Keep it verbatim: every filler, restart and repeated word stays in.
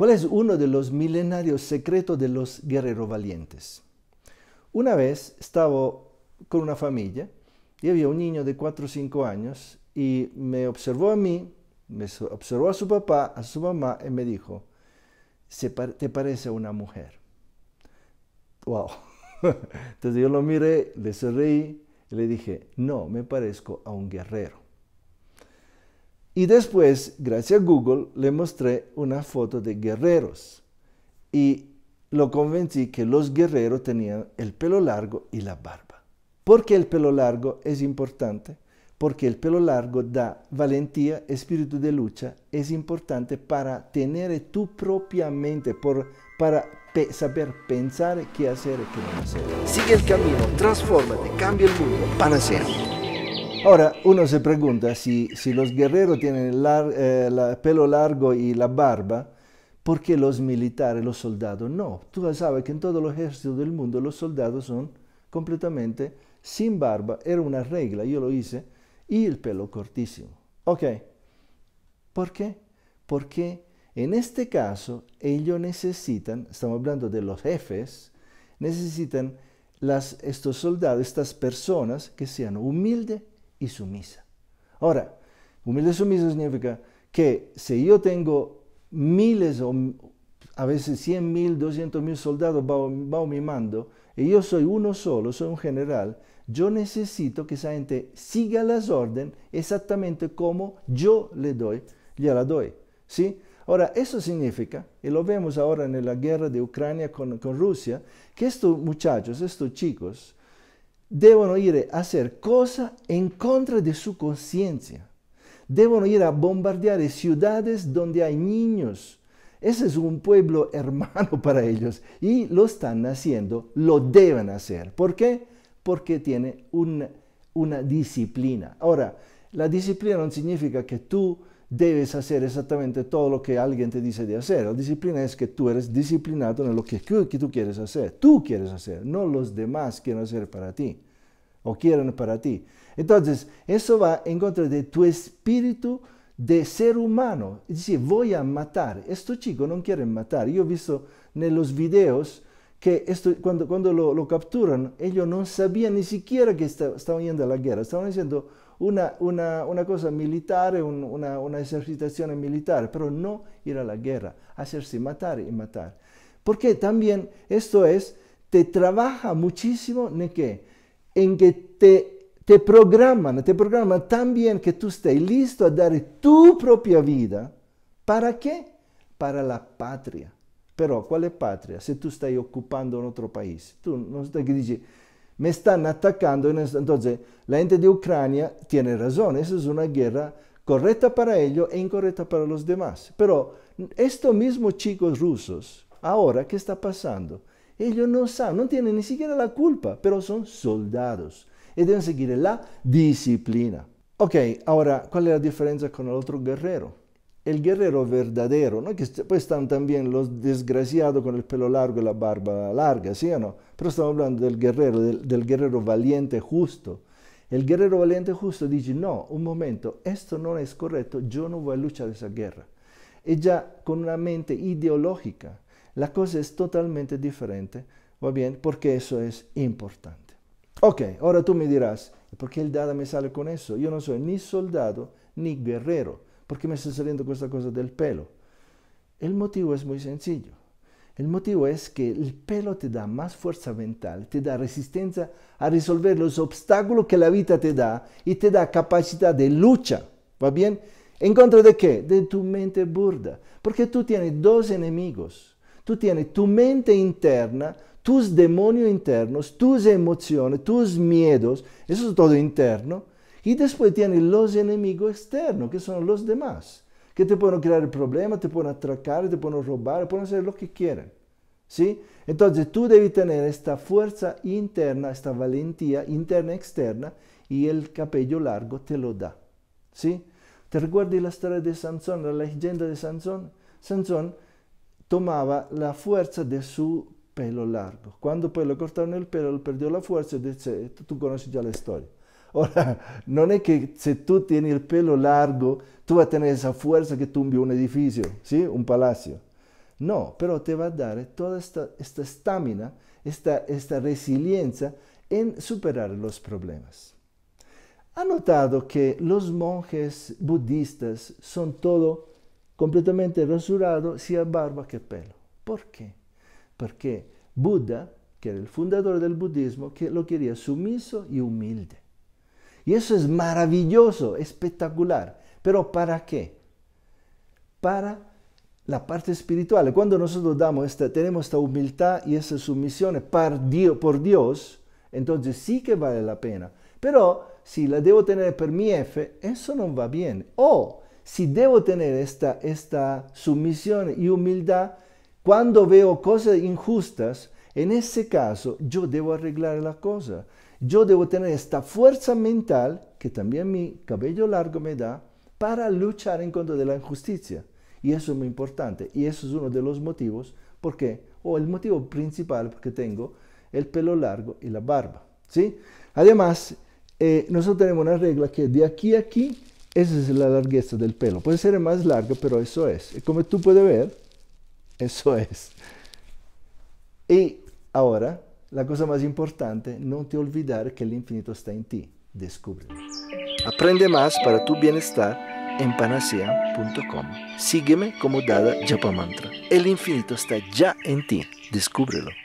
¿Cuál es uno de los milenarios secretos de los guerreros valientes? Una vez estaba con una familia y había un niño de cuatro o cinco años y me observó a mí, me observó a su papá, a su mamá y me dijo, ¿te parece una mujer? ¡Wow! Entonces yo lo miré, le sonreí y le dije, no, me parezco a un guerrero. Y después, gracias a Google, le mostré una foto de guerreros y lo convencí que los guerreros tenían el pelo largo y la barba. ¿Por qué el pelo largo es importante? Porque el pelo largo da valentía, espíritu de lucha, es importante para tener tu propia mente, por, para pe- saber pensar qué hacer y qué no hacer. Sigue el camino, transfórmate, cambia el mundo, PanaceAM. Ora, uno si pregunta se si, si los guerreros tienen il lar eh, la pelo largo e la barba, perché los militares, los soldados no? Tú sabes que en todos los ejércitos del mundo los soldados son completamente sin barba. Era una regla, io lo hice, y el pelo cortísimo. Ok, ¿por qué? Porque en este caso ellos necesitan, estamos hablando de los jefes, necesitan las, estos soldados, estas personas que sean humildes y sumisa. Ora, humilde e sumisa significa che se io tengo miles o a veces cien mil, doscientos mil soldados bajo mi mando e io soy uno solo, soy un general, yo necesito che esa gente siga las órdenes esattamente como yo le doy, ya la doy. ¿Sí? Ora, eso significa, e lo vemos ahora en la guerra de Ucrania con, con Rusia, que estos muchachos, estos chicos, devono ir a hacer cosas en contra de su conciencia. Devono ir a bombardear ciudades donde hay niños. Ese es un pueblo hermano para ellos y lo están haciendo, lo deben hacer. ¿Por qué? Porque tiene un, una disciplina. Ahora, la disciplina no significa que tú debes hacer exactamente todo lo que alguien te dice de hacer. La disciplina es que tú eres disciplinado en lo que, que tú quieres hacer. Tú quieres hacer, no los demás quieren hacer para ti o quieren para ti. Entonces, eso va en contra de tu espíritu de ser humano. Es decir, voy a matar. Estos chicos no quieren matar. Yo he visto en los videos que esto, cuando, cuando lo, lo capturan, ellos no sabían ni siquiera que está, estaban yendo a la guerra. Estaban diciendo Una, una, una cosa militare, un, una, una esercitazione militare, però no ir a la guerra, hacerse matar y matar. Porque también esto es, te trabaja muchísimo en que, en que te, te programan, te programan tan bien que tú estés listo a dar tu propia vida. ¿Para qué? Para la patria. Pero, ¿cuál es patria? Si tú estás ocupando un otro país, tú no estás que dices, me stanno attaccando, entonces la gente de Ucrania tiene razón, eso es una guerra correcta para ellos e incorrecta para los demás. Pero estos mismos chicos rusos, ahora, ¿qué está pasando? Ellos no saben, no tienen ni siquiera la culpa, pero son soldados y deben seguir la disciplina. Ok, ahora, ¿cuál es la diferencia con el otro guerrero? El guerrero verdadero, ¿no? Que poi están también los desgraciados con el pelo largo y la barba larga, ¿sí o no? Pero estamos hablando del guerrero, del, del guerrero valiente justo. El guerrero valiente justo dice, no, un momento, esto no es correcto, yo no voy a luchar esa guerra. Y ya con una mente ideológica, la cosa es totalmente diferente, ¿va bien? Porque eso es importante. Ok, ahora tú me dirás, ¿por qué el Dada me sale con eso? Yo no soy ni soldado ni guerrero. Perché mi sta salendo questa cosa del pelo? Il motivo è molto semplice. Il motivo è che il pelo ti dà più forza mentale, ti dà resistenza a risolvere gli ostacoli che la vita ti dà e ti dà capacità di lucha, va bene? In contra di che? Di tu mente burda. Perché tu tieni dos enemigos. Tu tieni tu mente interna, tus demonios internos, tus emociones, tus miedos, eso es todo interno. Y después tiene los enemigos externos, que son los demás, que te pueden crear problemas, te pueden atracar, te pueden robar, pueden hacer lo que quieren. ¿Sí? Entonces tú debes tener esta fuerza interna, esta valentía interna y externa, y el cabello largo te lo da. ¿Sí? ¿Te recuerdas la historia de Sansón, la leyenda de Sansón? Sansón tomaba la fuerza de su pelo largo. Cuando poi lo cortaron el pelo, perdió la fuerza, y tú conoces ya la historia. Ora, non è che se tu tieni il pelo largo, tu vai a tenere esa forza che tumbi un edificio, ¿sí? Un palazzo. No, pero te va a dar toda esta estamina, esta, esta, esta resiliencia en superar los problemas. ¿Ha notado que los monjes budistas son todo completamente rasurado, sia barba che pelo? Perché? Perché Buda, che era il fondatore del buddismo, che lo quería sumiso y humilde. Y eso es maravilloso, espectacular. Pero ¿para qué? Para la parte espiritual. Cuando nosotros damos esta, tenemos esta humildad y esa sumisión por Dios, por Dios, entonces sí que vale la pena. Pero si la debo tener per mi F, eso no va bien. O si debo tener esta, esta sumisión y humildad cuando veo cosas injustas, en ese caso yo debo arreglar la cosa. Yo debo tener esta fuerza mental que también mi cabello largo me da para luchar en contra de la injusticia. Y eso es muy importante. Y eso es uno de los motivos porque, o el motivo principal porque tengo el pelo largo y la barba. ¿Sí? Además, eh, nosotros tenemos una regla que de aquí a aquí, esa es la largueza del pelo. Puede ser más largo, pero eso es. Y como tú puedes ver, eso es. Y ahora, la cosa más importante, no te olvidar que el infinito está en ti. Descúbrelo. Aprende más para tu bienestar en panacea punto com. Sígueme como Dada Japamantra. El infinito está ya en ti. Descúbrelo.